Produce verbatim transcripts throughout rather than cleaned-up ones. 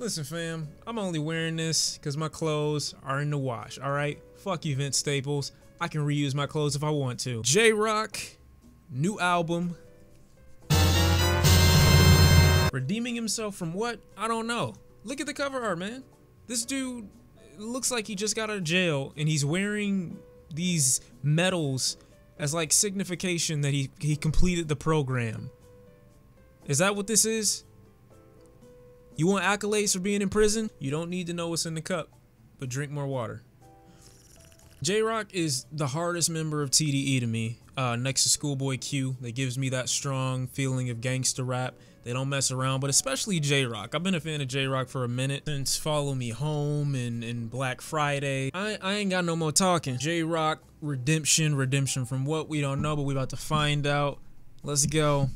Listen, fam, I'm only wearing this because my clothes are in the wash, all right? Fuck you, Vince Staples. I can reuse my clothes if I want to. Jay Rock, new album. Redeeming himself from what? I don't know. Look at the cover art, man. This dude looks like he just got out of jail and he's wearing these medals as like signification that he, he completed the program. Is that what this is? You want accolades for being in prison? You don't need to know what's in the cup, but drink more water. Jay Rock is the hardest member of T D E to me, uh, next to Schoolboy Q. That gives me that strong feeling of gangster rap. They don't mess around, but especially Jay Rock. I've been a fan of Jay Rock for a minute, since Follow Me Home and, and Black Friday. I, I ain't got no more talking. Jay Rock, redemption, redemption from what? We don't know, but we about to find out. Let's go.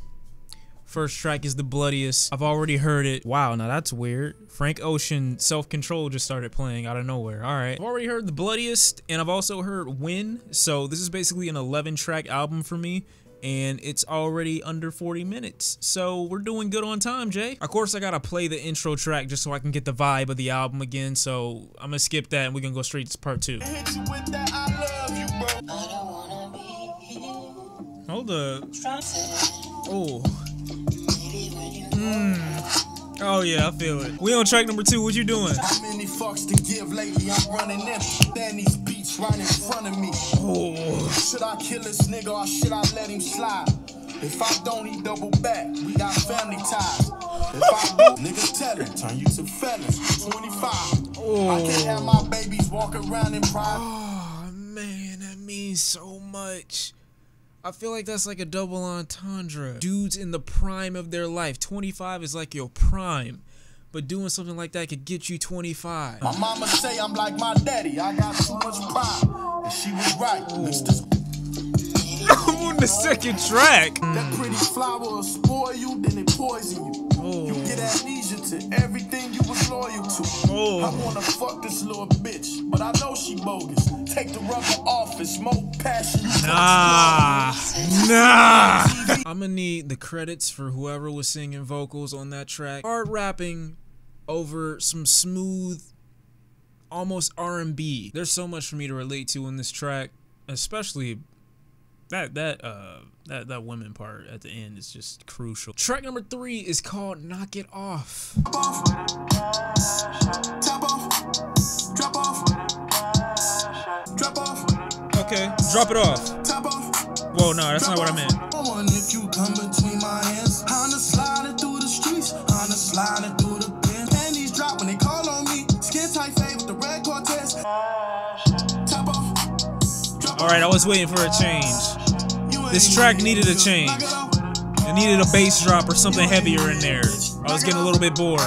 First track is The BIoodiest. I've already heard it. Wow, now that's weird. Frank Ocean, Self-Control just started playing out of nowhere. All right. I've already heard The BIoodiest, and I've also heard Win. So this is basically an eleven track album for me, and it's already under forty minutes. So we're doing good on time, Jay. Of course, I gotta play the intro track just so I can get the vibe of the album again. So I'm gonna skip that, and we're gonna go straight to part two. Hold up. Oh. Mm. Oh yeah, I feel it. We on track number two. What you doing? Many fucks to give lately. I'm running empty. Danny's beats right in front of me. Oh. Should I kill this nigga or should I let him slide? If I don't, he double back. We got family ties. If I do, niggas tell it. Turn you to fellas. twenty-five. Oh. I can't have my babies walk around in private. Oh man, that means so much. I feel like that's like a double entendre. Dudes in the prime of their life. twenty-five is like your prime, but doing something like that could get you twenty-five. My mama say I'm like my daddy. I got so much pride. And she was right. I'm on the second track. That pretty flower will spoil you, then it poison you. Oh. You get amnesia to everything you was loyal to. Oh. I wanna fuck this little bitch, but I know she bogus. Take the rubber off and smoke passion. Nah, nah. I'm gonna need the credits for whoever was singing vocals on that track. Hard rapping over some smooth, almost R and B. There's so much for me to relate to in this track, especially That that uh that that women part at the end is just crucial. Track number three is called Knock It Off. Drop off. Tap off. Drop off. Drop off. Okay, drop it off. Tap off. Whoa, no, that's not what I meant. If you come between my hands, I'm the sliding through the streets, I'm the sliding through the pen. Panties drop when they call on me. Skin tight fade with the red Cortez. Tap off. All right, I was waiting for a change. This track needed a change. It needed a bass drop or something heavier in there. I was getting a little bit bored.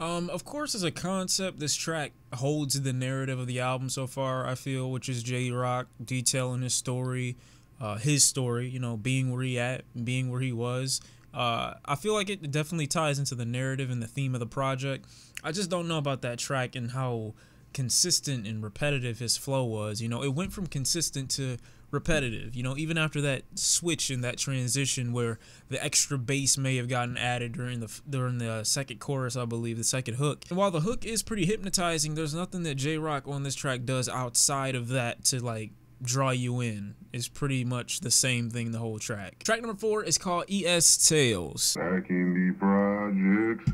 Um, of course, as a concept, this track holds the narrative of the album so far, I feel, which is Jay Rock detailing his story, uh, his story, you know, being where he at, being where he was. Uh, I feel like it definitely ties into the narrative and the theme of the project. I just don't know about that track and how consistent and repetitive his flow was. You know, it went from consistent to repetitive, you know, even after that switch and that transition where the extra bass may have gotten added during the during the second chorus, I believe, the second hook. And while the hook is pretty hypnotizing, there's nothing that Jay Rock on this track does outside of that to, like, draw you in. Is pretty much the same thing the whole track. Track number four is called E S Tales. Back in the projects.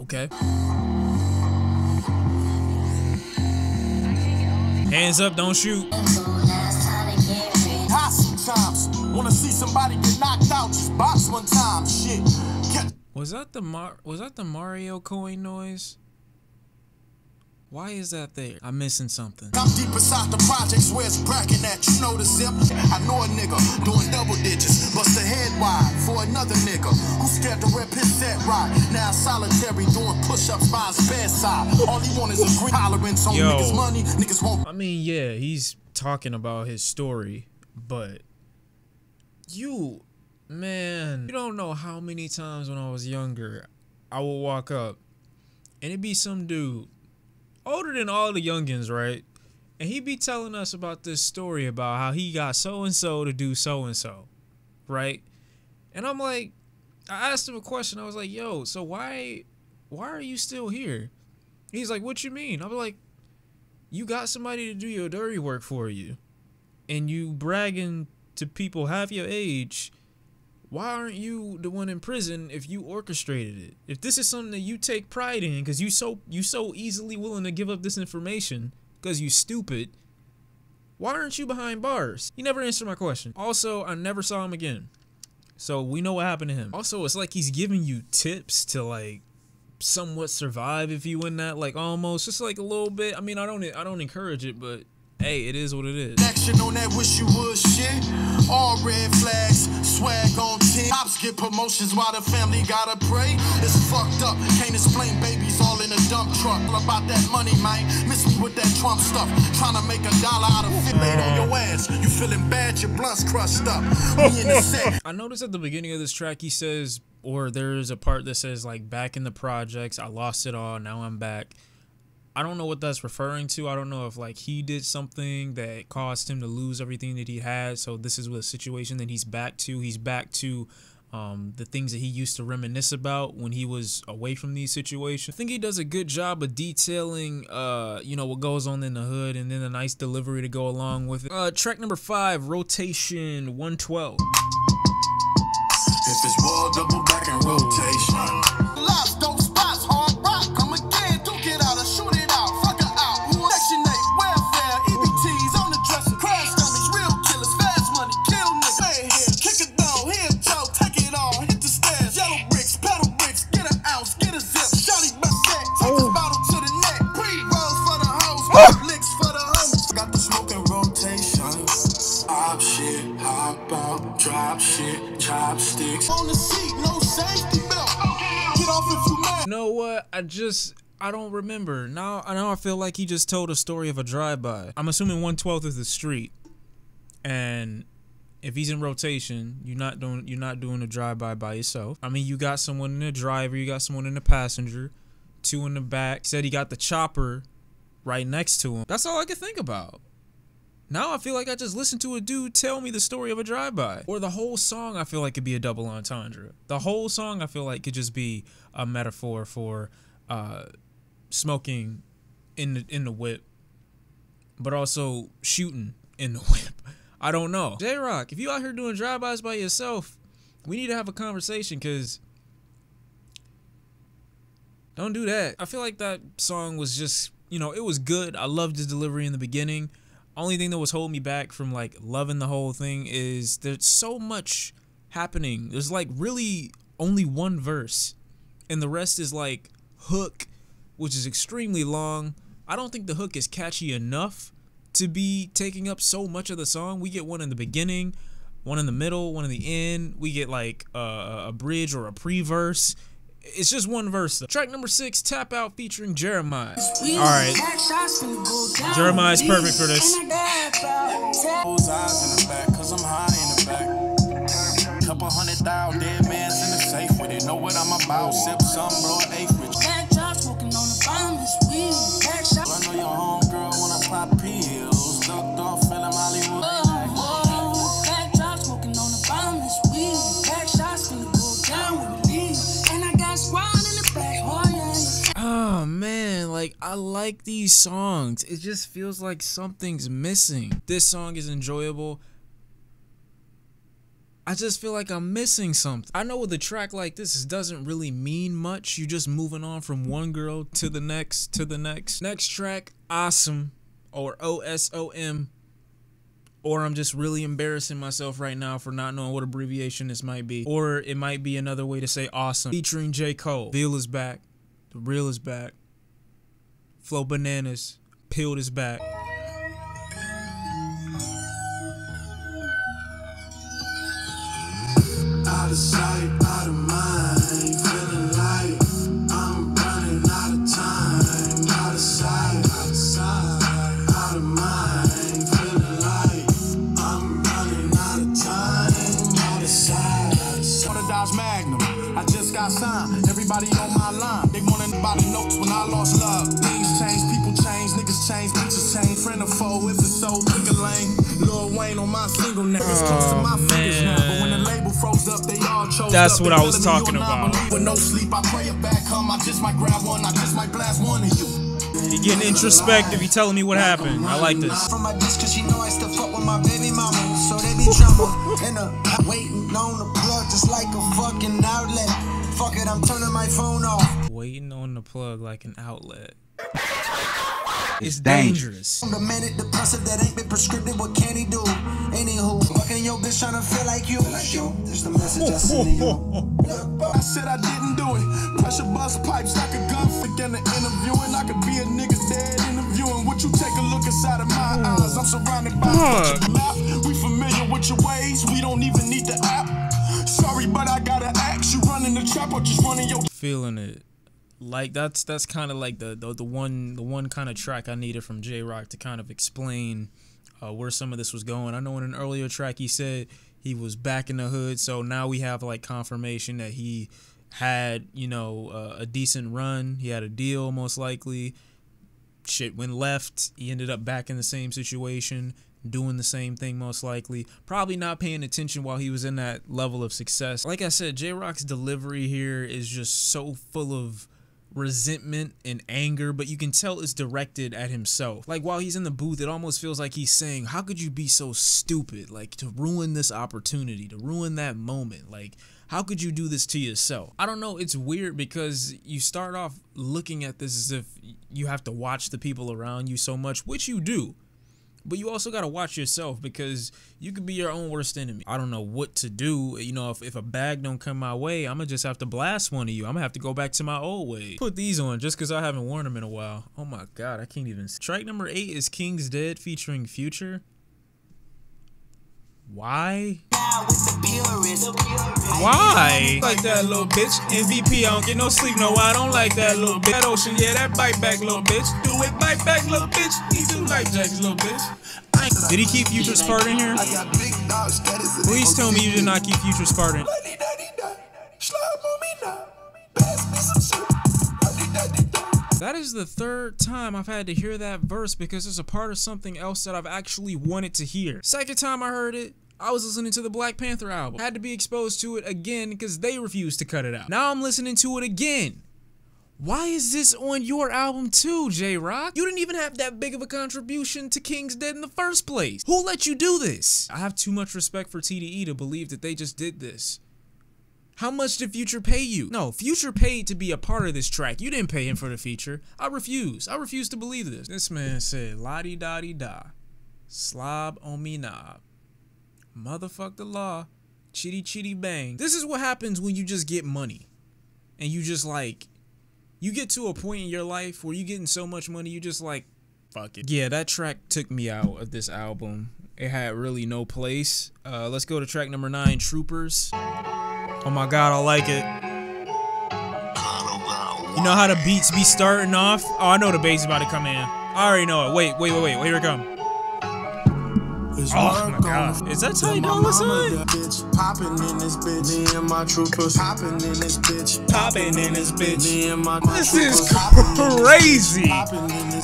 Okay. Hands up, don't shoot. Wanna see somebody get knocked out? Just box one time. Shit. Was that the Mar was that the Mario coin noise? Why is that there? I'm missing something. I'm deep inside the projects where it's bracking at. You know the zip. I know a nigga doing double digits. Bust a head wide for another nigga who's scared to rip his set right. Now solitary doing push-ups by his bedside. All he wants is a green tolerance on niggas' money. Niggas won't. I mean, yeah, he's talking about his story, but you, man, you don't know how many times when I was younger, I would walk up and it'd be some dude older than all the youngins, right? And he be telling us about this story about how he got so-and-so to do so-and-so, right? And I'm like, I asked him a question. I was like, yo, so why, why are you still here? He's like, what you mean? I was like, you got somebody to do your dirty work for you, and you bragging to people half your age. Why aren't you the one in prison if you orchestrated it? If this is something that you take pride in, because you so you so easily willing to give up this information because you stupid, why aren't you behind bars? You never answered my question. Also, I never saw him again, so we know what happened to him. Also, it's like he's giving you tips to like somewhat survive if you win that, like almost just like a little bit. I mean, I don't I don't encourage it, but hey, it is what it is. Action on that wish you would shit. All red flags, swag on ten. Cops get promotions while the family gotta pray. It's fucked up. Can't explain babies all in a dump truck. All about that money, man. Miss me with that Trump stuff. Trying to make a dollar out of it. Laid on your ass. You feeling bad, your blunt's crushed up. Me in the set. I noticed at the beginning of this track he says, or there's a part that says like, back in the projects, I lost it all, now I'm back. I don't know what that's referring to. I don't know if like he did something that caused him to lose everything that he had. So this is a situation that he's back to. He's back to um, the things that he used to reminisce about when he was away from these situations. I think he does a good job of detailing, uh, you know, what goes on in the hood, and then a nice delivery to go along with it. Uh, track number five, Rotation one twelve. If it's war, double back and rotation. Lost those spots, hard rock, come again, do get out and shoot it. You know what? I just I don't remember now. Now I feel like he just told a story of a drive-by. I'm assuming one twelfth is the street, and if he's in rotation, you're not doing you're not doing a drive-by by yourself. I mean, you got someone in the driver, you got someone in the passenger, two in the back. He said he got the chopper right next to him. That's all I could think about. Now I feel like I just listened to a dude tell me the story of a drive-by. Or the whole song I feel like could be a double entendre. The whole song I feel like could just be a metaphor for uh, smoking in the, in the whip, but also shooting in the whip. I don't know. Jay Rock, if you out here doing drive-bys by yourself, we need to have a conversation, because don't do that. I feel like that song was just, you know, it was good. I loved the delivery in the beginning. Only thing that was holding me back from like loving the whole thing is there's so much happening. There's like really only one verse, and the rest is like hook, which is extremely long. I don't think the hook is catchy enough to be taking up so much of the song. We get one in the beginning, one in the middle, one in the end. We get like a, a bridge or a pre-verse. It's just one verse. Track number six, Tap Out featuring Jeremih. Alright. Jeremih is perfect for this. Couple hundred thousand dead man's in the safe with it. Know what I'm about. Sip some blow eight rich. I know your homegirl wanna pop pills. Ducked off in Hollywood. Man, like I like these songs. It just feels like something's missing. This song is enjoyable. I just feel like I'm missing something. I know with a track like this, it doesn't really mean much. You're just moving on from one girl to the next to the next. Next track, OSOM, or O S O M, or I'm just really embarrassing myself right now for not knowing what abbreviation this might be, or it might be another way to say OSOM, featuring J. Cole. Veal is back. The real is back. Flow bananas. Peeled is back. Out of sight, out of mind. Feeling like I'm running out of time. Out of sight, out of sight, out of mind. Feeling like I'm running out of time. Out of sight, out of sight. one hundred dollars Magnum. I just got signed. Everybody on my line. They wanted body notes when I lost love. Things change, people change, niggas change, picture change, friend or foe, if it's so, pick a lane. Lil Wayne on my single name, it's close to my fingers now, but when the label froze up, they all chose up. That's what I was talking about. With no sleep, I pray it back home, I just might grab one, I just might blast one of you. He getting introspective, he telling me what happened. I like this. From my bitch, cause she know I still fuck with my baby mama. So they be trouble and a waiting on the plug just like a fucking outlet. Fuck it, I'm turning my phone off. Waiting on the plug like an outlet. It's dangerous. I'm the manic depressive that ain't been prescriptive. What can he do? Anywho, fucking your bitch trying to feel like you. Like you. There's the message I sent to you. I said I didn't do it. Pressure bust pipes like a gun. Forget the interviewing. I could be a nigga dead interviewing. Would you take a look inside of my eyes? I'm surrounded by a bunch of map. We familiar with your ways. We don't even need the app. Sorry, but I gotta ask. You running the trap or just running your. Feeling it. Like that's that's kind of like the, the the one the one kind of track I needed from Jay Rock to kind of explain uh, where some of this was going. I know in an earlier track he said he was back in the hood, so now we have like confirmation that he had you know uh, a decent run. He had a deal most likely. Shit went left. He ended up back in the same situation, doing the same thing most likely. Probably not paying attention while he was in that level of success. Like I said, Jay Rock's delivery here is just so full of resentment and anger, but you can tell it's directed at himself. Like while he's in the booth, it almost feels like he's saying, how could you be so stupid, like to ruin this opportunity, to ruin that moment, like how could you do this to yourself? I don't know, it's weird because you start off looking at this as if you have to watch the people around you so much, which you do, but you also got to watch yourself because you could be your own worst enemy. I don't know what to do. You know, if, if a bag don't come my way, I'm going to just have to blast one of you. I'm going to have to go back to my old way. Put these on just because I haven't worn them in a while. Oh my God, I can't even. Track number eight is King's Dead featuring Future. Why? Why? Like that little bitch. M V P, I don't get no sleep. No, I don't like that little bitch. That Ocean, yeah, that bite back little bitch. Do it, bite back little bitch. He do like Jack's little bitch. Did he keep Future Spartan here? Please tell me you did not keep Future Spartan. That is the third time I've had to hear that verse because it's a part of something else that I've actually wanted to hear. Second time I heard it, I was listening to the Black Panther album. I had to be exposed to it again because they refused to cut it out. Now I'm listening to it again. Why is this on your album too, Jay Rock? You didn't even have that big of a contribution to King's Dead in the first place. Who let you do this? I have too much respect for T D E to believe that they just did this. How much did Future pay you? No, Future paid to be a part of this track. You didn't pay him for the feature. I refuse. I refuse to believe this. This man said, la-di-da-di-da, slob on me knob, motherfuck the law, chitty-chitty-bang. This is what happens when you just get money. And you just like, you get to a point in your life where you're getting so much money, you just like, fuck it. Yeah, that track took me out of this album. It had really no place. Uh, let's go to track number nine, Troopers. Oh my God, I like it. You know how the beats be starting off? Oh, I know the bass about to come in. I already know it. Wait, wait, wait, wait. Here it comes. Oh my God. Is that Ty Dolla $ign? Popping in this bitch. Me and my troopers. Popping in this bitch. Popping in this bitch. Me and my troopers. This is crazy.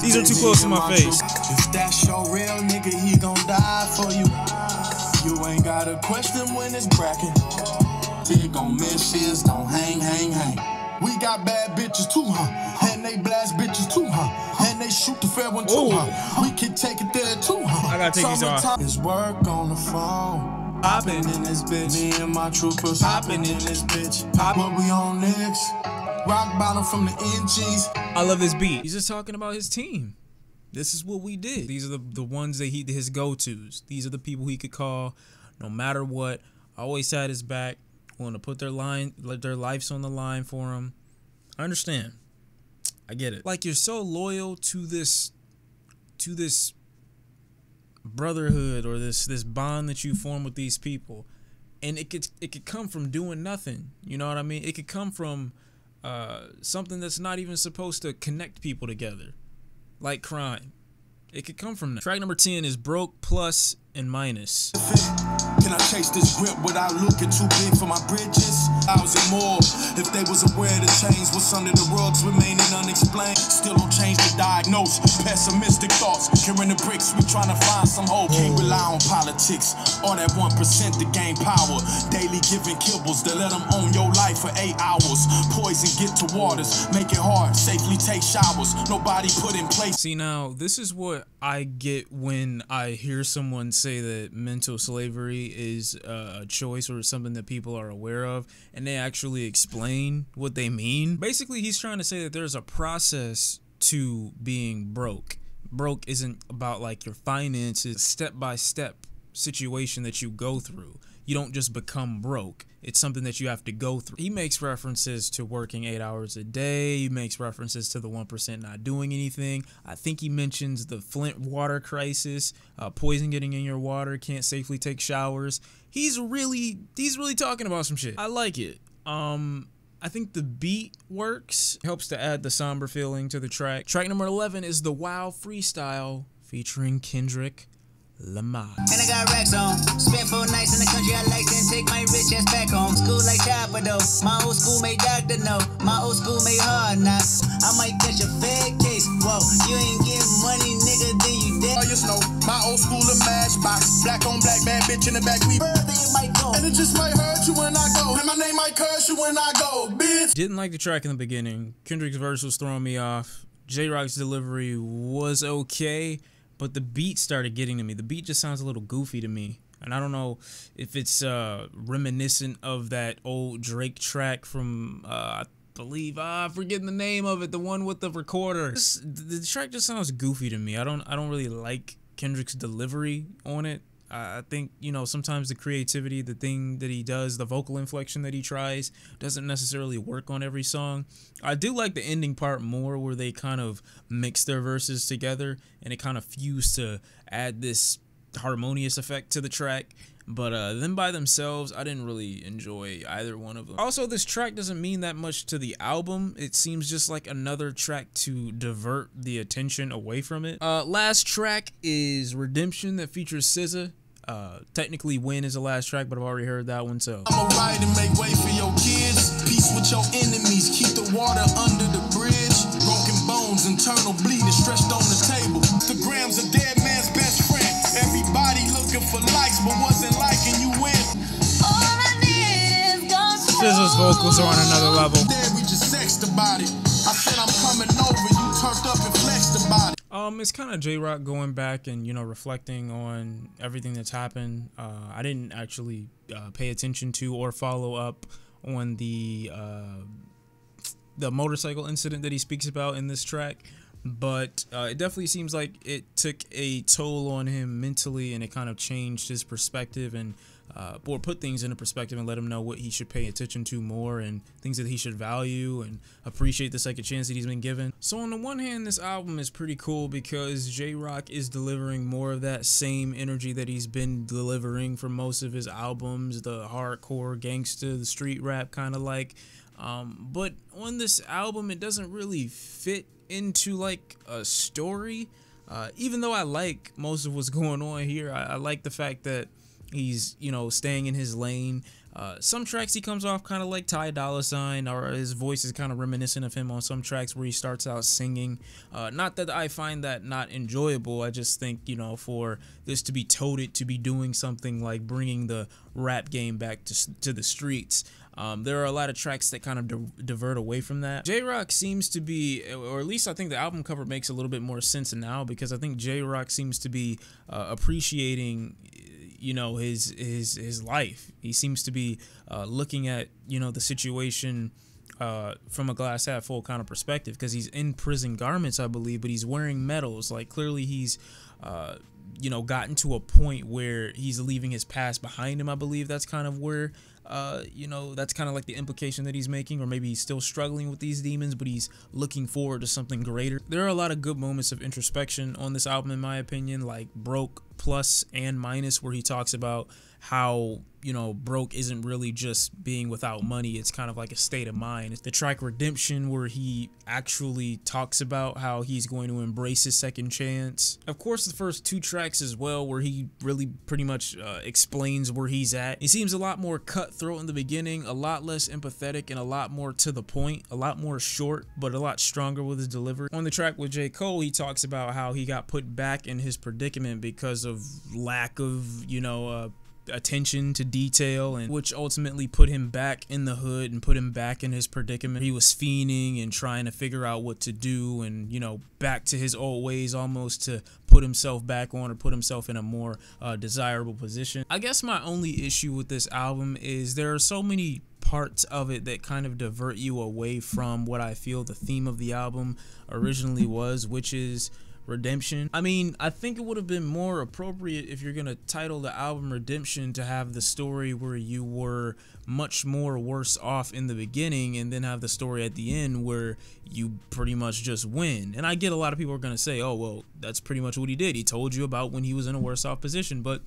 These are too close to my face. If that's your real nigga, he gon' die for you. You ain't got a question when it's bracken. Gon' miss shits, don't hang, hang, hang. We got bad bitches too, huh? And they blast bitches too, huh? And they shoot the fair one too, huh? We can take it there too, huh? I gotta take these off. It's work on the phone. Poppin' in this bitch. Me and my troopers. Poppin' in this bitch. Poppin', we on next. Rock bottom from the N Gs. I love this beat. He's just talking about his team. This is what we did. These are the, the ones that he, his go-tos. These are the people he could call no matter what. I always had his back. Want to put their line, their lives on the line for him. I understand. I get it. Like you're so loyal to this, to this brotherhood or this this bond that you form with these people, and it could it could come from doing nothing. You know what I mean? It could come from uh, something that's not even supposed to connect people together, like crime. It could come from that. Track number ten is Broke plus and minus. Can I chase this grip without looking too big for my bridges? Thousand more. If they was aware the change was under the rugs remaining unexplained. Still don't change the diagnose. Pessimistic thoughts. Carrying the bricks, we trying to find some hope. Can't rely on politics or that one percent to gain power. Daily giving kibbles to let them own your life for eight hours. Poison get to waters. Make it hard. Safely take showers. Nobody put in place. See, now, this is what I get when I hear someone say that mental slavery is a choice or something that people are aware of, and they actually explain what they mean. Basically, he's trying to say that there's a process to being broke. Broke isn't about like your finances, step-by-step situation that you go through. You don't just become broke. It's something that you have to go through. He makes references to working eight hours a day. He makes references to the one percent not doing anything. I think he mentions the Flint water crisis, uh, poison getting in your water, can't safely take showers. He's really, he's really talking about some shit. I like it. Um, I think the beat works. It helps to add the somber feeling to the track. Track number eleven is the Wow Freestyle featuring Kendrick Lamar. And I got racks on. Spent four nights in the country I like, then take my rich ass back home. School like Chopper though. My old school made doctor know. My old school made hard knocks. I might catch a fed case. Whoa, you ain't getting money, nigga, then you dead. Oh, you know, my old school a matchbox. Black on black, bad bitch in the back. We further it might go. And it just might hurt you when I go. And my name might curse you when I go, bitch. Didn't like the track in the beginning. Kendrick's verse was throwing me off. Jay Rock's delivery was okay. But the beat started getting to me. The beat just sounds a little goofy to me. And I don't know if it's uh, reminiscent of that old Drake track from, uh, I believe, ah, I'm forgetting the name of it, the one with the recorder. This, the track just sounds goofy to me. I don't, I don't really like Kendrick's delivery on it. I think, you know, sometimes the creativity, the thing that he does, the vocal inflection that he tries doesn't necessarily work on every song. I do like the ending part more where they kind of mix their verses together and it kind of fused to add this harmonious effect to the track. But uh, them by themselves, I didn't really enjoy either one of them. Also, this track doesn't mean that much to the album. It seems just like another track to divert the attention away from it. Uh, last track is Redemption that features S Z A. Uh, technically, Win is the last track, but I've already heard that one, so. I'm a ride and make way for your kids. Peace with your enemies. Keep the water under the bridge. Broken bones, internal bleeding, stretched on the table. The grams a dead man's best friend. Everybody looking for likes, but wasn't liking you win. All I need is gone. S Z A's vocals are on another level. There we just sexed about it. I said I'm coming over. You turned up and flexed about it. Um, it's kind of Jay Rock going back and, you know, reflecting on everything that's happened. Uh, I didn't actually uh, pay attention to or follow up on the uh, the motorcycle incident that he speaks about in this track. But uh, it definitely seems like it took a toll on him mentally and it kind of changed his perspective and uh, or put things into perspective and let him know what he should pay attention to more and things that he should value and appreciate the second chance that he's been given. So on the one hand, this album is pretty cool because Jay Rock is delivering more of that same energy that he's been delivering for most of his albums, the hardcore gangsta, the street rap kind of like. Um, but on this album, it doesn't really fit into like a story. Uh, even though I like most of what's going on here, I, I like the fact that he's, you know, staying in his lane. Uh, some tracks he comes off kind of like Ty Dolla $ign, or his voice is kind of reminiscent of him on some tracks where he starts out singing. Uh, not that I find that not enjoyable. I just think, you know, for this to be touted to be doing something like bringing the rap game back to, to the streets. Um, there are a lot of tracks that kind of di divert away from that. Jay Rock seems to be, or at least I think the album cover makes a little bit more sense now, because I think Jay Rock seems to be uh, appreciating, you know, his his his life. He seems to be uh, looking at, you know, the situation uh, from a glass half full kind of perspective, because he's in prison garments, I believe, but he's wearing medals. Like clearly he's, uh, you know, gotten to a point where he's leaving his past behind him. I believe that's kind of where. Uh, you know, that's kind of like the implication that he's making, or maybe he's still struggling with these demons, but he's looking forward to something greater. There are a lot of good moments of introspection on this album, in my opinion, like Broke plus and minus, where he talks about how, you know, broke isn't really just being without money. It's kind of like a state of mind. It's the track Redemption, where he actually talks about how he's going to embrace his second chance. Of course, the first two tracks as well, where he really pretty much uh, explains where he's at. He seems a lot more cutthroat in the beginning, a lot less empathetic, and a lot more to the point, a lot more short, but a lot stronger with his delivery. On the track with J. Cole, he talks about how he got put back in his predicament because of lack of, you know, uh, attention to detail, and which ultimately put him back in the hood and put him back in his predicament. He was fiending and trying to figure out what to do, and, you know, back to his old ways, almost, to put himself back on or put himself in a more uh, desirable position. I guess my only issue with this album is there are so many parts of it that kind of divert you away from what I feel the theme of the album originally was, which is redemption. I mean, I think it would have been more appropriate, if you're gonna title the album Redemption, to have the story where you were much more worse off in the beginning, and then have the story at the end where you pretty much just win. And I get a lot of people are gonna say, oh, well, that's pretty much what he did. He told you about when he was in a worse off position. But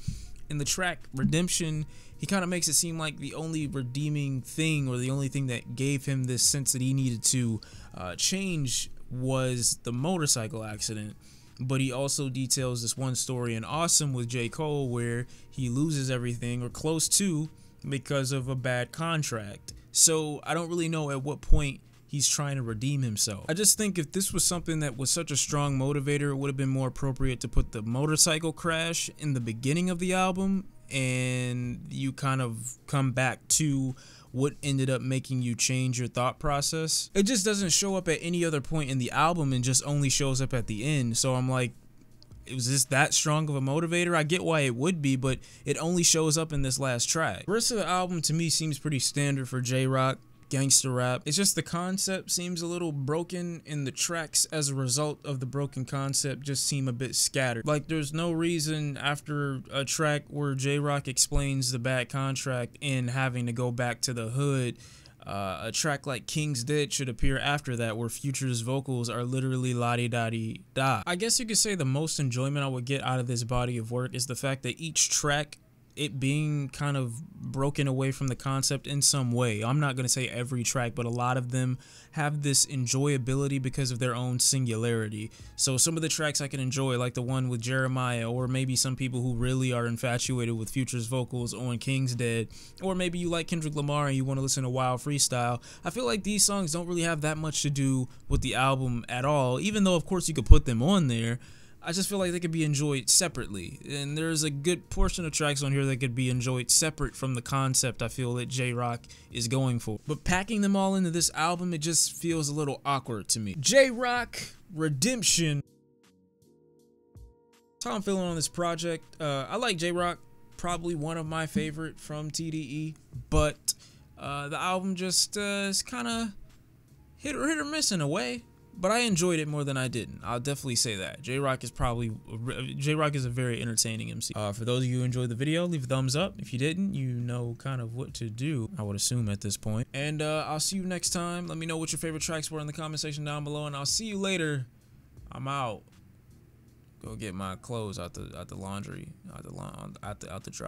in the track Redemption, he kind of makes it seem like the only redeeming thing, or the only thing that gave him this sense that he needed to uh, change, was the motorcycle accident. But he also details this one story in Awesome with J. Cole where he loses everything, or close to, because of a bad contract. So I don't really know at what point he's trying to redeem himself. I just think if this was something that was such a strong motivator, it would have been more appropriate to put the motorcycle crash in the beginning of the album, and you kind of come back to what ended up making you change your thought process. It just doesn't show up at any other point in the album, and just only shows up at the end. So I'm like, was this that strong of a motivator? I get why it would be, but it only shows up in this last track. The rest of the album to me seems pretty standard for Jay Rock. Gangster rap. It's just the concept seems a little broken, and the tracks as a result of the broken concept just seem a bit scattered. Like, there's no reason after a track where Jay Rock explains the bad contract and having to go back to the hood, uh, a track like King's Dead should appear after that, where Future's vocals are literally la-di-da-di-da. I guess you could say the most enjoyment I would get out of this body of work is the fact that each track, it being kind of broken away from the concept in some way. I'm not going to say every track, but a lot of them have this enjoyability because of their own singularity. So some of the tracks I can enjoy, like the one with Jeremih, or maybe some people who really are infatuated with Future's vocals on King's Dead, or maybe you like Kendrick Lamar and you want to listen to Wow Freestyle. I feel like these songs don't really have that much to do with the album at all, even though of course you could put them on there. I just feel like they could be enjoyed separately, and there's a good portion of tracks on here that could be enjoyed separate from the concept I feel that Jay Rock is going for. But packing them all into this album, it just feels a little awkward to me. Jay Rock, Redemption. That's how I'm feeling on this project. Uh, I like Jay Rock, probably one of my favorite from T D E, but uh, the album just uh, is kind of hit or hit or miss in a way. But I enjoyed it more than I didn't. I'll definitely say that. Jay Rock is probably Jay Rock is a very entertaining M C. Uh, for those of you who enjoyed the video, leave a thumbs up. If you didn't, you know kind of what to do, I would assume at this point. And uh, I'll see you next time. Let me know what your favorite tracks were in the comment section down below, and I'll see you later. I'm out. Go get my clothes out the out the laundry, out the out the out the dryer.